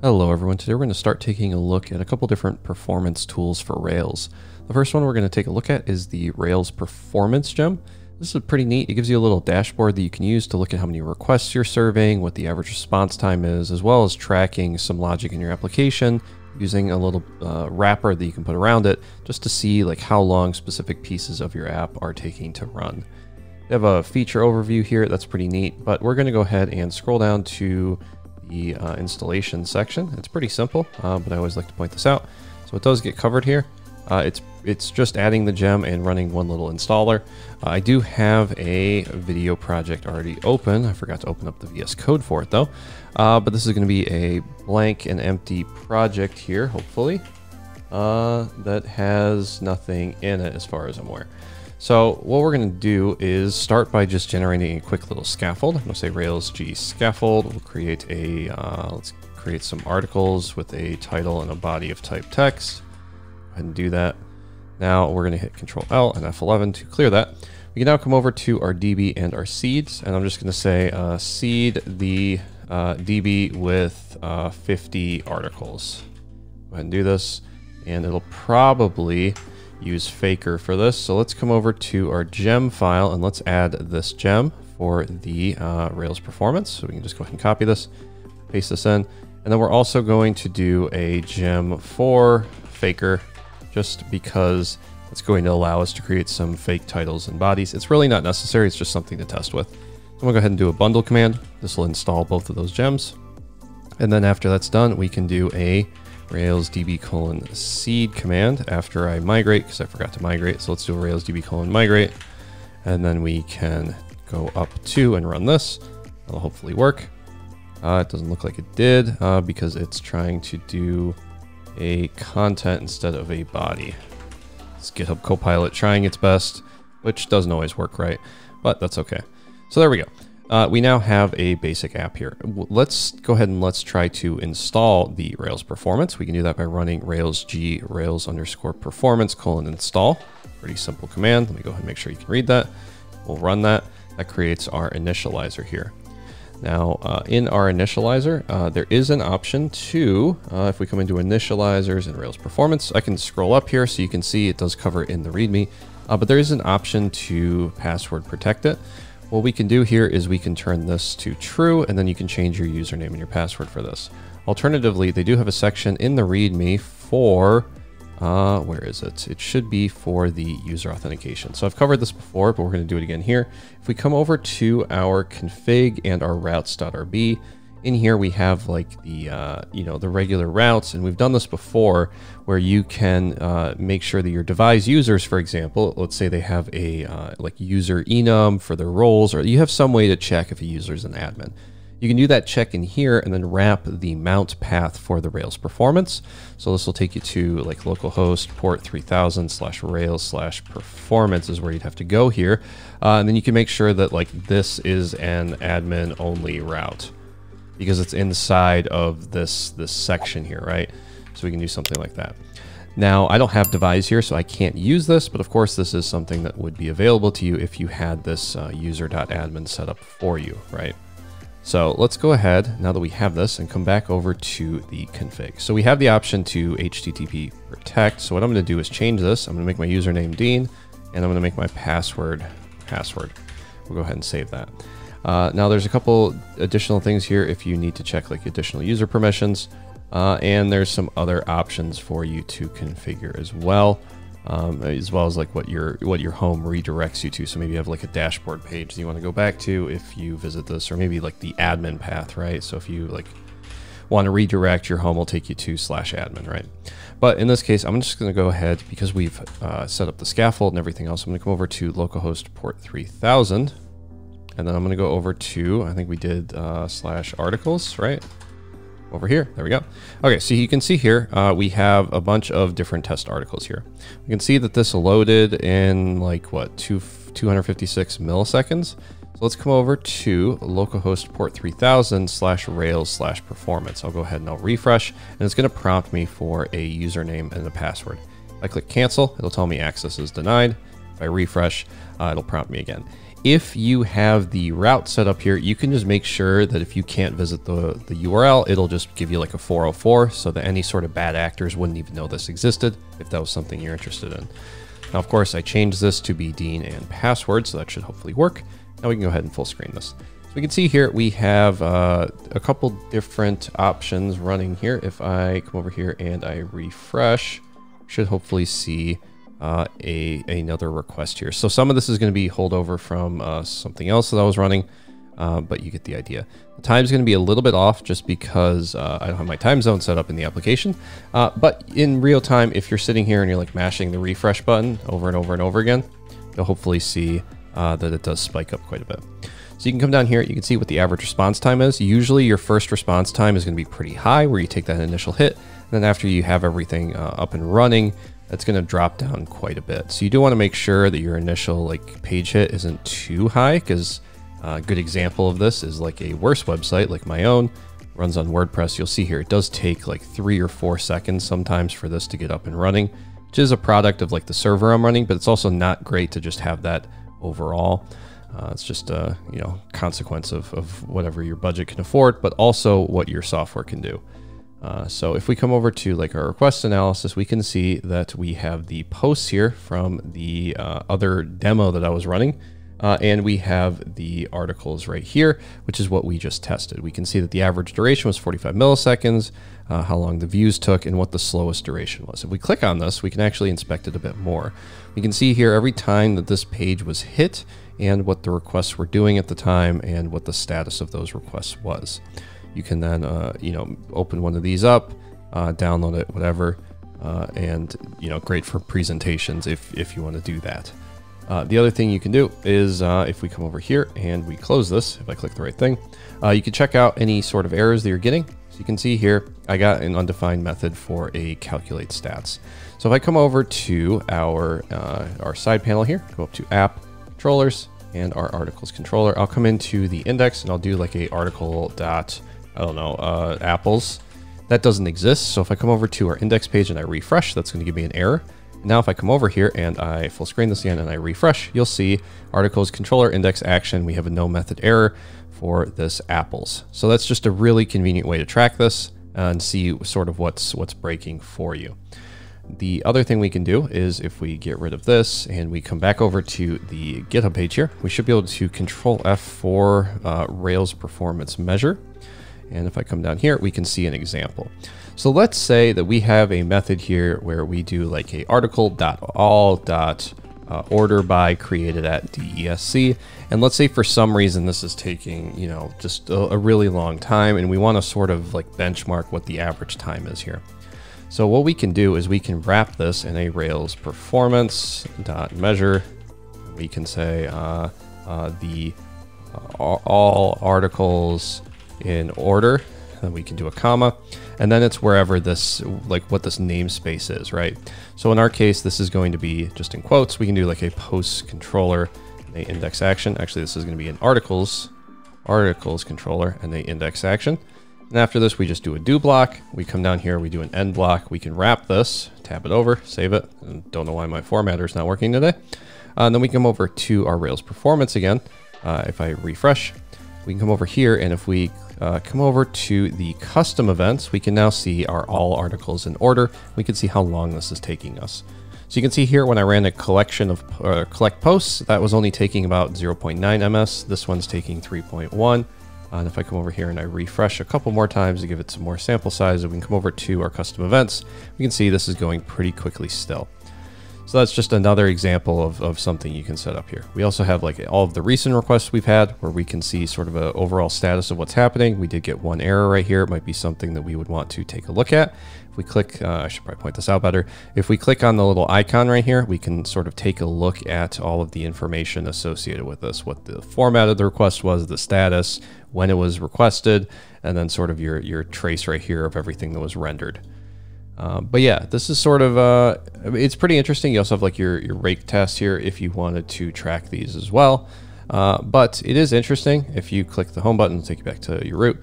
Hello everyone, today we're going to start taking a look at a couple different performance tools for Rails. The first one we're going to take a look at is the Rails Performance Gem. This is pretty neat. It gives you a little dashboard that you can use to look at how many requests you're serving, what the average response time is, as well as tracking some logic in your application using a little wrapper that you can put around it just to see like how long specific pieces of your app are taking to run. They have a feature overview here that's pretty neat, but we're going to go ahead and scroll down to the installation section. It's pretty simple, but I always like to point this out. So it does get covered here. It's just adding the gem and running one little installer. I do have a video project already open. I forgot to open up the VS Code for it though. But this is going to be a blank and empty project here, hopefully, that has nothing in it as far as I'm aware. So what we're going to do is start by just generating a quick little scaffold. I'm going to say Rails G scaffold. We'll create a, let's create some articles with a title and a body of type text. Go ahead and do that. Now we're going to hit Control L and F11 to clear that. We can now come over to our DB and our seeds, and I'm just going to say seed the DB with 50 articles. Go ahead and do this, and it'll probably use Faker for this. So let's come over to our gem file and let's add this gem for the Rails performance. So we can just go ahead and copy this, paste this in. And then we're also going to do a gem for Faker just because it's going to allow us to create some fake titles and bodies. It's really not necessary. It's just something to test with. I'm gonna go ahead and do a bundle command. This will install both of those gems. And then after that's done, we can do a Rails db colon seed command after I migrate, because I forgot to migrate. So let's do a Rails db colon migrate, and then we can go up to and run this. It'll hopefully work. It doesn't look like it did because it's trying to do a content instead of a body. It's GitHub Copilot trying its best, which doesn't always work right, but that's okay. So there we go. We now have a basic app here. Let's go ahead and let's try to install the Rails performance. We can do that by running Rails G Rails underscore performance colon install. Pretty simple command. Let me go ahead and make sure you can read that. We'll run that. That creates our initializer here. Now in our initializer, there is an option to, if we come into initializers and Rails performance, I can scroll up here so you can see it does cover in the README, but there is an option to password protect it. What we can do here is we can turn this to true, and then you can change your username and your password for this. Alternatively, they do have a section in the README for, where is it? It should be for the user authentication. So I've covered this before, but we're going to do it again here. If we come over to our config and our routes.rb, in here we have like the, you know, the regular routes, and we've done this before where you can make sure that your devise users, for example, let's say they have a like user enum for their roles, or you have some way to check if a user is an admin. You can do that check in here and then wrap the mount path for the Rails performance. So this will take you to like localhost port 3000/rails/performance is where you'd have to go here. And then you can make sure that like this is an admin only route, because it's inside of this section here, right? So we can do something like that. Now, I don't have devise here, so I can't use this, but of course this is something that would be available to you if you had this user.admin set up for you, right? So let's go ahead, now that we have this, and come back over to the config. So we have the option to HTTP protect. So what I'm gonna do is change this. I'm gonna make my username Dean, and I'm gonna make my password. We'll go ahead and save that. Now there's a couple additional things here if you need to check like additional user permissions, and there's some other options for you to configure as well as like what your home redirects you to. So maybe you have like a dashboard page that you want to go back to if you visit this, or maybe like the admin path, right? So if you like want to redirect, your home will take you to /admin, right? But in this case, I'm just going to go ahead, because we've set up the scaffold and everything else, I'm going to come over to localhost port 3000. And then I'm going to go over to, I think we did /articles, right? Over here. There we go. Okay. So you can see here, we have a bunch of different test articles here. We can see that this loaded in like what, 256 milliseconds. So let's come over to localhost port 3000/rails/performance. I'll go ahead and I'll refresh, and it's going to prompt me for a username and a password. If I click cancel, it'll tell me access is denied. If I refresh, it'll prompt me again. if you have the route set up here, you can just make sure that if you can't visit the URL, it'll just give you like a 404 so that any sort of bad actors wouldn't even know this existed if that was something you're interested in. Now, of course, I changed this to be Dean and password, so that should hopefully work. Now we can go ahead and full screen this. So we can see here we have a couple different options running here. If I come over here and I refresh, should hopefully see another request here. So some of this is going to be holdover from something else that I was running, but you get the idea. The time's going to be a little bit off just because I don't have my time zone set up in the application. But in real time, if you're sitting here and you're like mashing the refresh button over and over and over again, you'll hopefully see that it does spike up quite a bit. So you can come down here, you can see what the average response time is. Usually your first response time is going to be pretty high where you take that initial hit. And then after you have everything up and running, that's going to drop down quite a bit. So you do want to make sure that your initial like page hit isn't too high, because a good example of this is like a worse website like my own runs on WordPress. You'll see here, it does take like 3 or 4 seconds sometimes for this to get up and running, which is a product of like the server I'm running, but it's also not great to just have that overall. It's just a consequence of whatever your budget can afford, but also what your software can do. So if we come over to like our request analysis, we can see that we have the posts here from the other demo that I was running, and we have the articles right here, which is what we just tested. We can see that the average duration was 45 milliseconds, how long the views took, and what the slowest duration was. If we click on this, we can actually inspect it a bit more. We can see here every time that this page was hit and what the requests were doing at the time and what the status of those requests was. You can then, open one of these up, download it, whatever, and, great for presentations if you want to do that. The other thing you can do is if we come over here and we close this, if I click the right thing, you can check out any sort of errors that you're getting. So you can see here, I got an undefined method for a calculate stats. So if I come over to our side panel here, go up to app, controllers, and our articles controller, I'll come into the index and I'll do like a article dot, I don't know, apples. That doesn't exist. So if I come over to our index page and I refresh, that's going to give me an error. Now, if I come over here and I full screen this again and I refresh, you'll see articles controller index action. We have a no method error for this apples. So that's just a really convenient way to track this and see sort of what's breaking for you. The other thing we can do is if we get rid of this and we come back over to the GitHub page here, we should be able to control F for Rails performance measure. And if I come down here, we can see an example. So let's say that we have a method here where we do like a article.all.order by created at DESC. And let's say for some reason this is taking, just a really long time, and we want to sort of like benchmark what the average time is here. So what we can do is we can wrap this in a Rails performance.measure. We can say all articles in order, and we can do a comma, and then it's wherever this, like what this namespace is, right? So in our case, this is going to be just in quotes. We can do like a posts controller and a index action. Actually, this is going to be an articles controller and a index action. And after this, we just do a do block. We come down here, we do an end block. We can wrap this, tab it over, save it. And don't know why my formatter is not working today. And then we come over to our Rails performance again. If I refresh, we can come over here. And if we come over to the custom events, we can now see our all articles in order. We can see how long this is taking us. So you can see here when I ran a collection of collect posts, that was only taking about 0.9 ms. This one's taking 3.1. And if I come over here and I refresh a couple more times to give it some more sample size, and we can come over to our custom events, we can see this is going pretty quickly still. So that's just another example of something you can set up here. We also have like all of the recent requests we've had where we can see sort of an overall status of what's happening. We did get one error right here. It might be something that we would want to take a look at. If we click, I should probably point this out better. If we click on the little icon right here, we can sort of take a look at all of the information associated with this, what the format of the request was, the status, when it was requested, and then sort of your trace right here of everything that was rendered. But yeah, this is sort of, it's pretty interesting. You also have like your rake test here if you wanted to track these as well. But it is interesting. If you click the home button, it'll take you back to your root,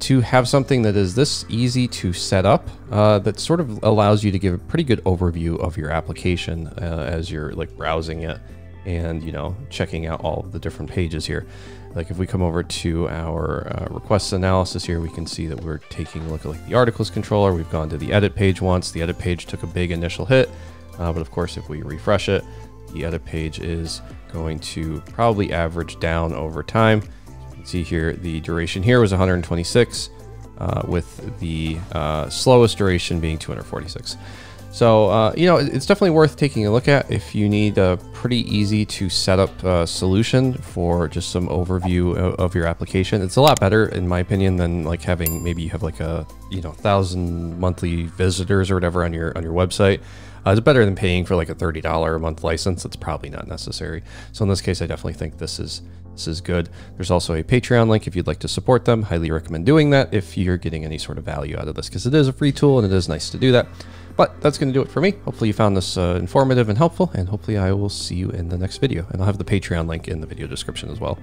to have something that is this easy to set up, that sort of allows you to give a pretty good overview of your application as you're like browsing it and, you know, checking out all of the different pages here. Like if we come over to our requests analysis here, we can see that we're taking a look at like the articles controller. We've gone to the edit page once. The edit page took a big initial hit, but of course, if we refresh it, the edit page is going to probably average down over time. You can see here, the duration here was 126, with the slowest duration being 246. So, you know, it's definitely worth taking a look at if you need a pretty easy to set up solution for just some overview of your application. It's a lot better, in my opinion, than like having, maybe you have like a, you know, 1,000 monthly visitors or whatever on your website. It's better than paying for like a $30 a month license. It's probably not necessary. So in this case, I definitely think this is good. There's also a Patreon link if you'd like to support them. Highly recommend doing that if you're getting any sort of value out of this, because it is a free tool and it is nice to do that. But that's going to do it for me. Hopefully you found this informative and helpful, and hopefully I will see you in the next video. And I'll have the Patreon link in the video description as well.